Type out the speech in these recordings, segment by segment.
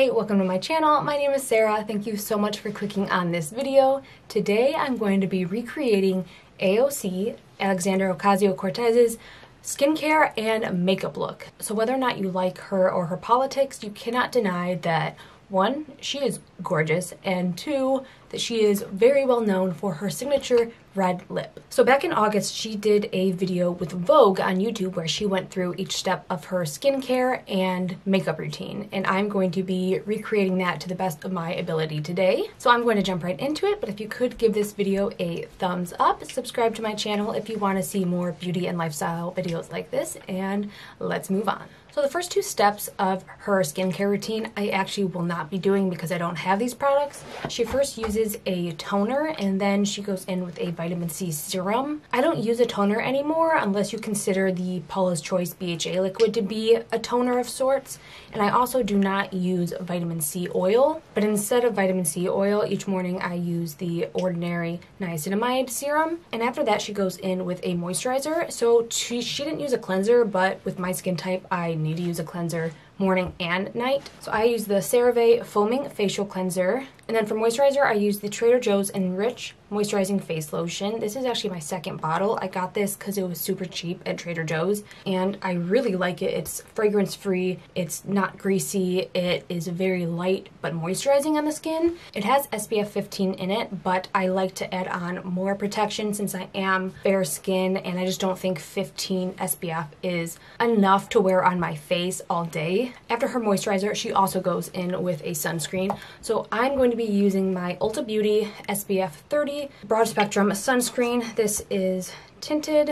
Hey, welcome to my channel. My name is Sarah. Thank you so much for clicking on this video. Today I'm going to be recreating AOC, Alexandria Ocasio-Cortez's skincare and makeup look. So whether or not you like her or her politics, you cannot deny that one, she is gorgeous, and two, that she is very well known for her signature red lip. So back in August, she did a video with Vogue on YouTube where she went through each step of her skincare and makeup routine, and I'm going to be recreating that to the best of my ability today. So I'm going to jump right into it, but if you could give this video a thumbs up, subscribe to my channel if you want to see more beauty and lifestyle videos like this, and let's move on. So the first two steps of her skincare routine I actually will not be doing because I don't have these products. She first uses a toner and then she goes in with a vitamin C serum. I don't use a toner anymore unless you consider the Paula's Choice BHA liquid to be a toner of sorts. And I also do not use vitamin C oil, but instead of vitamin C oil, each morning I use the Ordinary niacinamide serum. And after that, she goes in with a moisturizer. So she didn't use a cleanser, but with my skin type, I need to use a cleanser morning and night. So I use the CeraVe Foaming Facial Cleanser. And then for moisturizer, I use the Trader Joe's Enrich Moisturizing Face Lotion. This is actually my second bottle. I got this because it was super cheap at Trader Joe's, and I really like it. It's fragrance-free, it's not greasy, it is very light but moisturizing on the skin. It has SPF 15 in it, but I like to add on more protection since I am fair skin, and I just don't think 15 SPF is enough to wear on my face all day. After her moisturizer, she also goes in with a sunscreen. So I'm going to be using my Ulta Beauty SPF 30 Broad Spectrum Sunscreen. This is tinted.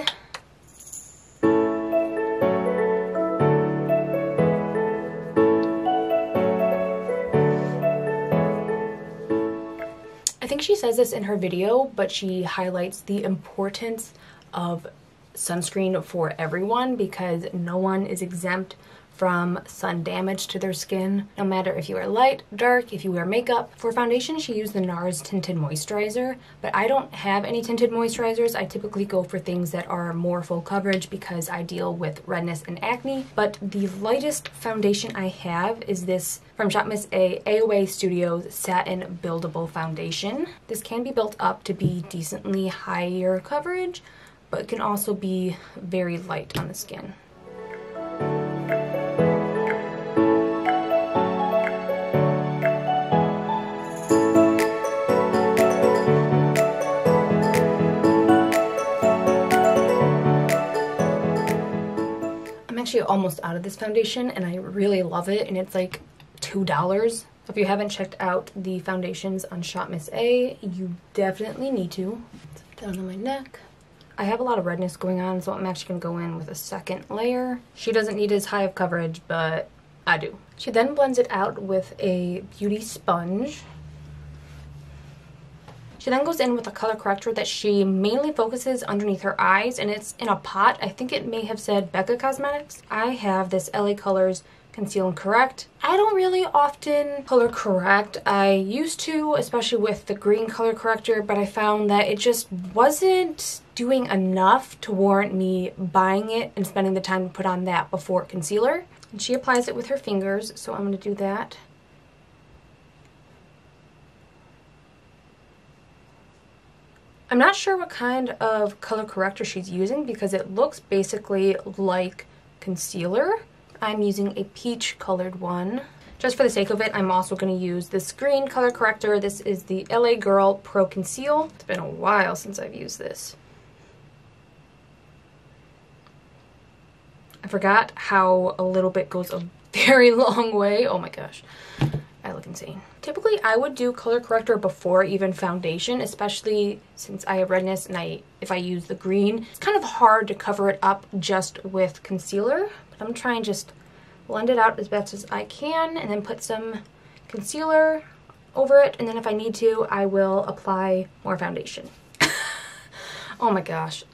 I think she says this in her video, but she highlights the importance of sunscreen for everyone because no one is exempt from sun damage to their skin, no matter if you are light, dark, if you wear makeup. For foundation, she used the NARS Tinted Moisturizer, but I don't have any tinted moisturizers. I typically go for things that are more full coverage because I deal with redness and acne. But the lightest foundation I have is this from Shop Miss A, AOA Studios Satin Buildable Foundation. This can be built up to be decently higher coverage, but can also be very light on the skin. Almost out of this foundation, and I really love it, and it's like $2. If you haven't checked out the foundations on Shop Miss A, you definitely need to. Down on my neck. I have a lot of redness going on, so I'm actually going to go in with a second layer. She doesn't need as high of coverage, but I do. She then blends it out with a beauty sponge. She then goes in with a color corrector that she mainly focuses underneath her eyes, and it's in a pot. I think it may have said Becca Cosmetics. I have this LA Colors Conceal and Correct. I don't really often color correct. I used to, especially with the green color corrector, but I found that it just wasn't doing enough to warrant me buying it and spending the time to put on that before concealer. And she applies it with her fingers, so I'm going to do that. I'm not sure what kind of color corrector she's using because it looks basically like concealer. I'm using a peach colored one. Just for the sake of it, I'm also going to use this green color corrector. This is the LA Girl Pro Conceal. It's been a while since I've used this. I forgot how a little bit goes a very long way. Oh my gosh. I look insane. Typically, I would do color corrector before even foundation, especially since I have redness, and if I use the green, it's kind of hard to cover it up just with concealer. But I'm trying to just blend it out as best as I can and then put some concealer over it, and then if I need to, I will apply more foundation. Oh my gosh,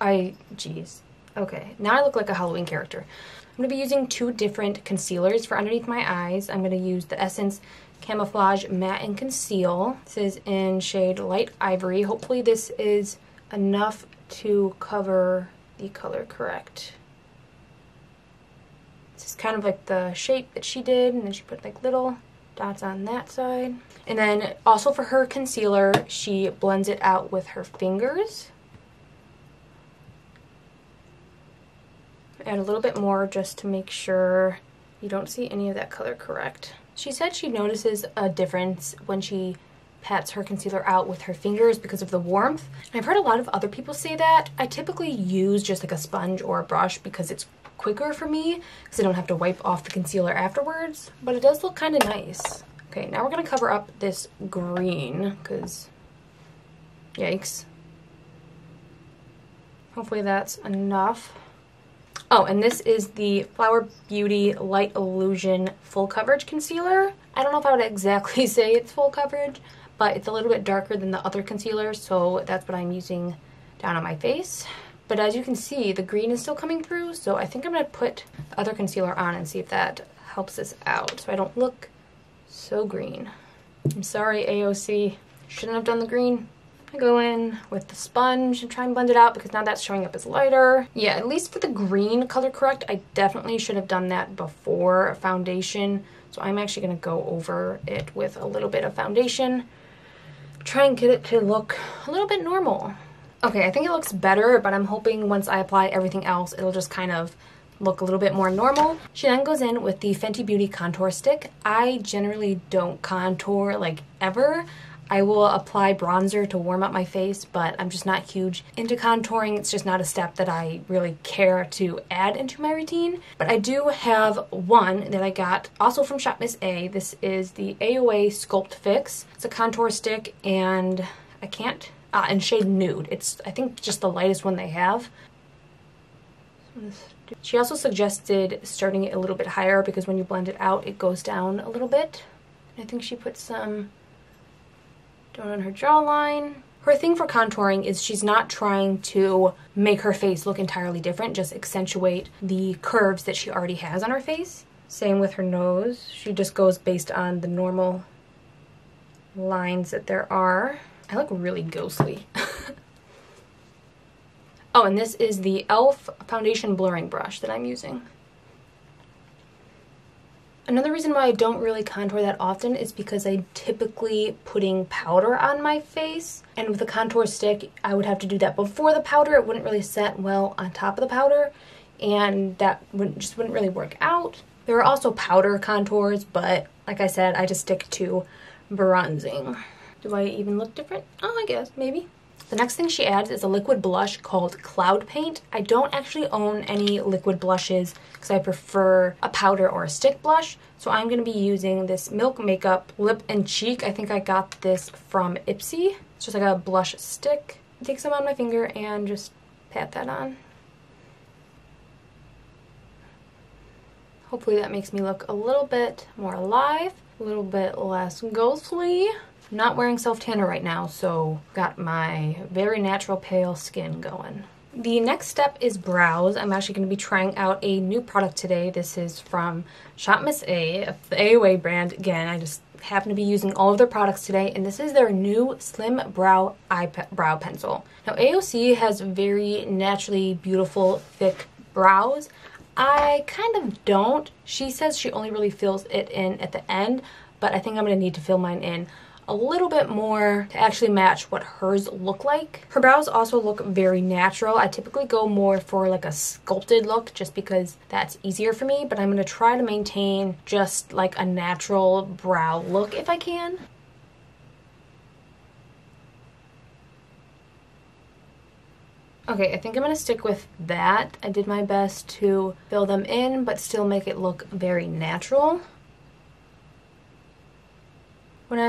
geez. Okay, now I look like a Halloween character. I'm going to be using two different concealers for underneath my eyes. I'm going to use the Essence Camouflage Matte and Conceal. This is in shade Light Ivory. Hopefully this is enough to cover the color correct. This is kind of like the shape that she did, and then she put like little dots on that side. And then also for her concealer, she blends it out with her fingers. Add a little bit more just to make sure you don't see any of that color correct. She said she notices a difference when she pats her concealer out with her fingers because of the warmth. And I've heard a lot of other people say that. I typically use just like a sponge or a brush because it's quicker for me because I don't have to wipe off the concealer afterwards. But it does look kind of nice. Okay, now we're going to cover up this green because yikes. Hopefully that's enough. Oh, and this is the Flower Beauty Light Illusion Full Coverage Concealer. I don't know if I would exactly say it's full coverage, but it's a little bit darker than the other concealers, so that's what I'm using down on my face. But as you can see, the green is still coming through, so I think I'm going to put the other concealer on and see if that helps this out, so I don't look so green. I'm sorry, AOC. Shouldn't have done the green. I go in with the sponge and try and blend it out because now that's showing up as lighter. Yeah, at least for the green color correct, I definitely should have done that before foundation. So I'm actually going to go over it with a little bit of foundation. Try and get it to look a little bit normal. Okay, I think it looks better, but I'm hoping once I apply everything else, it'll just kind of look a little bit more normal. She then goes in with the Fenty Beauty Contour Stick. I generally don't contour like ever. I will apply bronzer to warm up my face, but I'm just not huge into contouring. It's just not a step that I really care to add into my routine. But I do have one that I got also from Shop Miss A. This is the AOA Sculpt Fix. It's a contour stick and I can't, in shade Nude. It's, I think, just the lightest one they have. She also suggested starting it a little bit higher because when you blend it out, it goes down a little bit. And I think she put some down on her jawline. Her thing for contouring is she's not trying to make her face look entirely different, just accentuate the curves that she already has on her face. Same with her nose. She just goes based on the normal lines that there are. I look really ghostly. Oh, and this is the e.l.f. foundation blurring brush that I'm using. Another reason why I don't really contour that often is because I'm typically putting powder on my face. And with a contour stick, I would have to do that before the powder. It wouldn't really set well on top of the powder. And that wouldn't really work out. There are also powder contours, but like I said, I just stick to bronzing. Do I even look different? Oh, I guess, maybe. The next thing she adds is a liquid blush called Cloud Paint. I don't actually own any liquid blushes because I prefer a powder or a stick blush. So I'm going to be using this Milk Makeup Lip and Cheek. I think I got this from Ipsy. It's just like a blush stick. I take some on my finger and just pat that on. Hopefully that makes me look a little bit more alive, a little bit less ghostly. I'm not wearing self-tanner right now, so got my very natural pale skin going. The next step is brows. I'm actually going to be trying out a new product today. This is from Shop Miss A, the AOA brand. Again, I just happen to be using all of their products today, and this is their new Slim Brow Eyebrow Pencil. Now, AOC has very naturally beautiful, thick brows. I kind of don't. She says she only really fills it in at the end, but I think I'm going to need to fill mine in a little bit more to actually match what hers look like. Her brows also look very natural. I typically go more for like a sculpted look just because that's easier for me, but I'm going to try to maintain just like a natural brow look if I can. Okay, I think I'm going to stick with that. I did my best to fill them in but still make it look very natural. When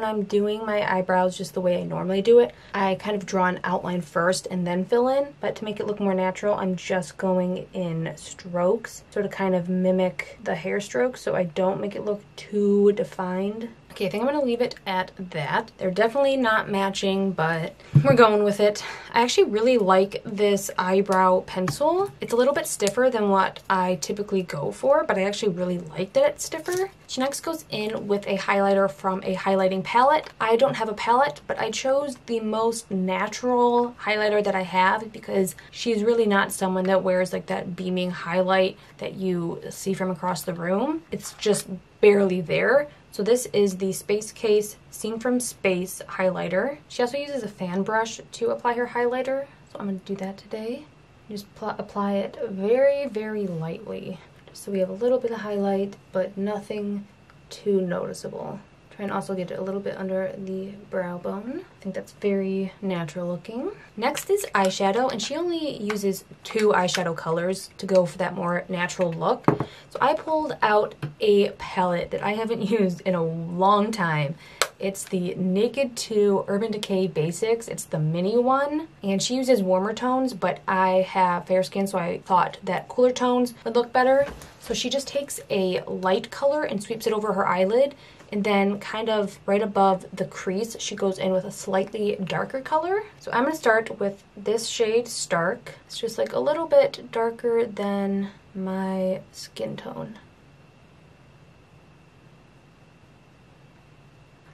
I'm doing my eyebrows just the way I normally do it, I kind of draw an outline first and then fill in. But to make it look more natural, I'm just going in strokes, so to kind of mimic the hair strokes so I don't make it look too defined. Okay, I think I'm going to leave it at that. They're definitely not matching, but we're going with it. I actually really like this eyebrow pencil. It's a little bit stiffer than what I typically go for, but I actually really like that it's stiffer. She next goes in with a highlighter from a highlighting palette. I don't have a palette, but I chose the most natural highlighter that I have because she's really not someone that wears like that beaming highlight that you see from across the room. It's just barely there. So this is the Space Case Seen from Space highlighter. She also uses a fan brush to apply her highlighter, so I'm going to do that today. Just apply it very, very lightly, just so we have a little bit of highlight, but nothing too noticeable. Try and also get it a little bit under the brow bone. I think that's very natural looking. Next is eyeshadow, and she only uses 2 eyeshadow colors to go for that more natural look. So I pulled out a palette that I haven't used in a long time. It's the Naked 2 Urban Decay Basics. It's the mini one, and she uses warmer tones, but I have fair skin, so I thought that cooler tones would look better. So she just takes a light color and sweeps it over her eyelid, and then kind of right above the crease, she goes in with a slightly darker color. So I'm going to start with this shade, Stark. It's just like a little bit darker than my skin tone.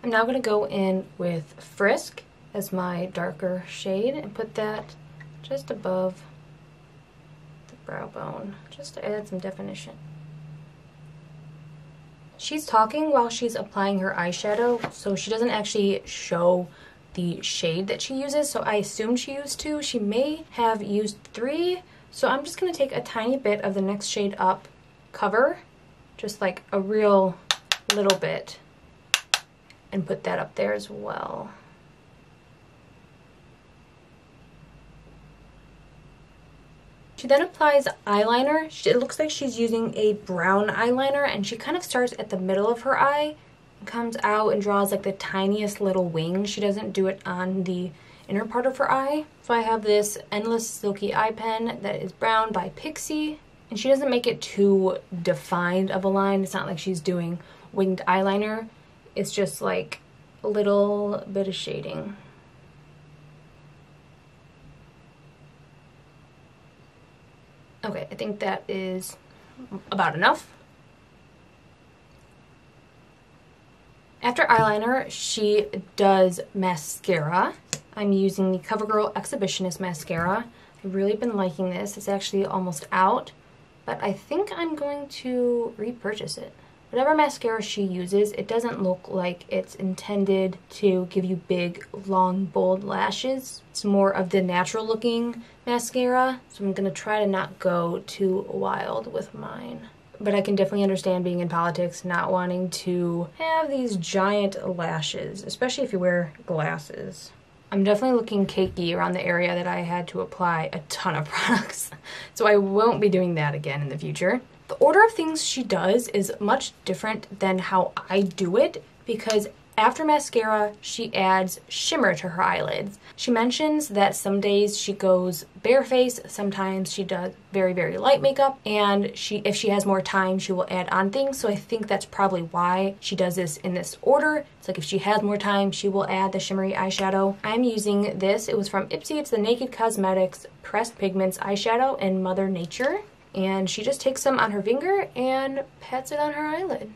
I'm now going to go in with Frisk as my darker shade and put that just above the brow bone, just to add some definition. She's talking while she's applying her eyeshadow, so she doesn't actually show the shade that she uses, so I assume she used 2. She may have used 3, so I'm just going to take a tiny bit of the next shade up, Cover, just like a real little bit, and put that up there as well. She then applies eyeliner. It looks like she's using a brown eyeliner, and she kind of starts at the middle of her eye and comes out and draws like the tiniest little wing. She doesn't do it on the inner part of her eye. So I have this Endless Silky Eye Pen that is brown by Pixi, and she doesn't make it too defined of a line. It's not like she's doing winged eyeliner. It's just like a little bit of shading. Okay, I think that is about enough. After eyeliner, she does mascara. I'm using the CoverGirl Exhibitionist Mascara. I've really been liking this. It's actually almost out, but I think I'm going to repurchase it. Whatever mascara she uses, it doesn't look like it's intended to give you big, long, bold lashes. It's more of the natural looking mascara, so I'm going to try to not go too wild with mine. But I can definitely understand being in politics, not wanting to have these giant lashes, especially if you wear glasses. I'm definitely looking cakey around the area that I had to apply a ton of products, so I won't be doing that again in the future. The order of things she does is much different than how I do it, because after mascara, she adds shimmer to her eyelids. She mentions that some days she goes barefaced, sometimes she does very, very light makeup, and if she has more time, she will add on things, so I think that's probably why she does this in this order. It's like if she has more time, she will add the shimmery eyeshadow. I'm using this. It was from Ipsy. It's the Naked Cosmetics Pressed Pigments Eyeshadow in Mother Nature. And she just takes some on her finger and pats it on her eyelid.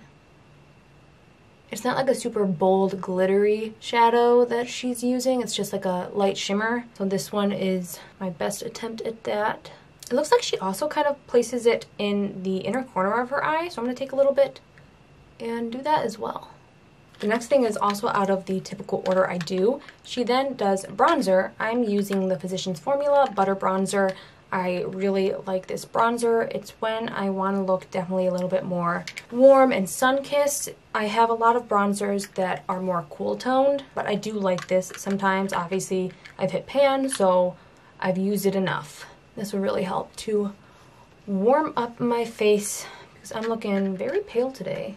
It's not like a super bold glittery shadow that she's using, it's just like a light shimmer. So this one is my best attempt at that. It looks like she also kind of places it in the inner corner of her eye, so I'm going to take a little bit and do that as well. The next thing is also out of the typical order I do. She then does bronzer. I'm using the Physician's Formula Butter Bronzer. I really like this bronzer. It's when I want to look definitely a little bit more warm and sun-kissed. I have a lot of bronzers that are more cool-toned, but I do like this sometimes. Obviously, I've hit pan, so I've used it enough. This will really help to warm up my face because I'm looking very pale today.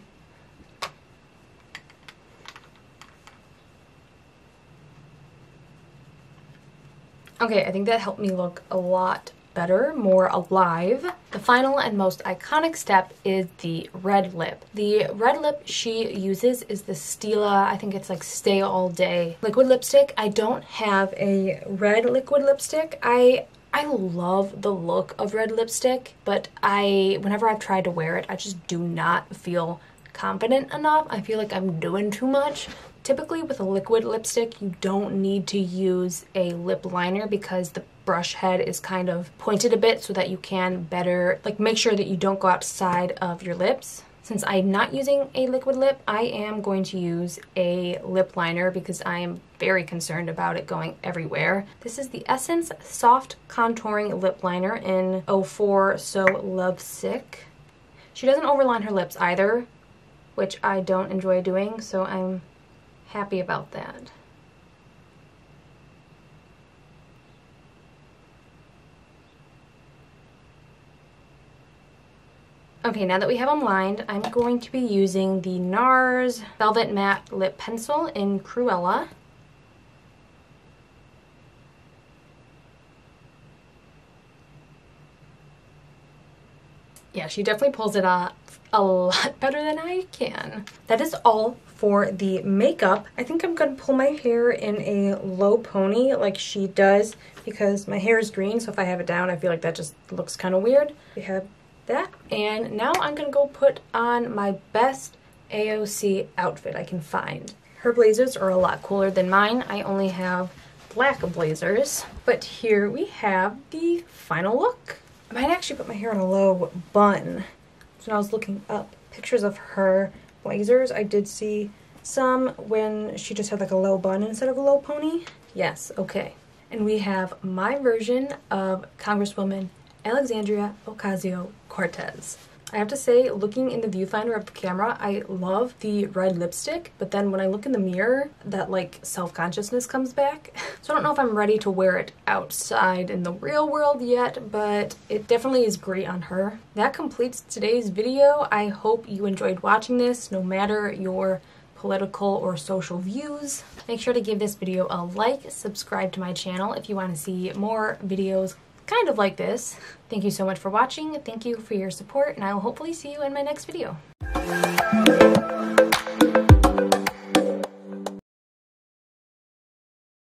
Okay, I think that helped me look a lot better, more alive. The final and most iconic step is the red lip. The red lip she uses is the Stila, I think it's like Stay All Day liquid lipstick. I don't have a red liquid lipstick. I love the look of red lipstick, but whenever I've tried to wear it, I just do not feel confident enough. I feel like I'm doing too much. Typically with a liquid lipstick, you don't need to use a lip liner because the brush head is kind of pointed a bit so that you can better, like, make sure that you don't go outside of your lips. since I'm not using a liquid lip, I am going to use a lip liner because I am very concerned about it going everywhere. This is the Essence Soft Contouring Lip Liner in 04 So Lovesick. She doesn't overline her lips either, which I don't enjoy doing, so I'm happy about that. Okay, now that we have them lined, I'm going to be using the NARS Velvet Matte Lip Pencil in Cruella. Yeah, she definitely pulls it off a lot better than I can. That is all for the makeup. I think I'm going to pull my hair in a low pony like she does because my hair is green, so if I have it down, I feel like that just looks kind of weird. We have that. And now I'm gonna go put on my best AOC outfit I can find. Her blazers are a lot cooler than mine. I only have black blazers. But here we have the final look. I might actually put my hair in a low bun. So when I was looking up pictures of her blazers, I did see some when she just had like a low bun instead of a low pony. Yes, okay. And we have my version of Congresswoman Alexandria Ocasio-Cortez. I have to say, looking in the viewfinder of the camera, I love the red lipstick, but then when I look in the mirror, that like self-consciousness comes back. So I don't know if I'm ready to wear it outside in the real world yet, but it definitely is great on her. That completes today's video. I hope you enjoyed watching this, no matter your political or social views. Make sure to give this video a like, subscribe to my channel if you want to see more videos kind of like this. Thank you so much for watching. Thank you for your support, and I will hopefully see you in my next video.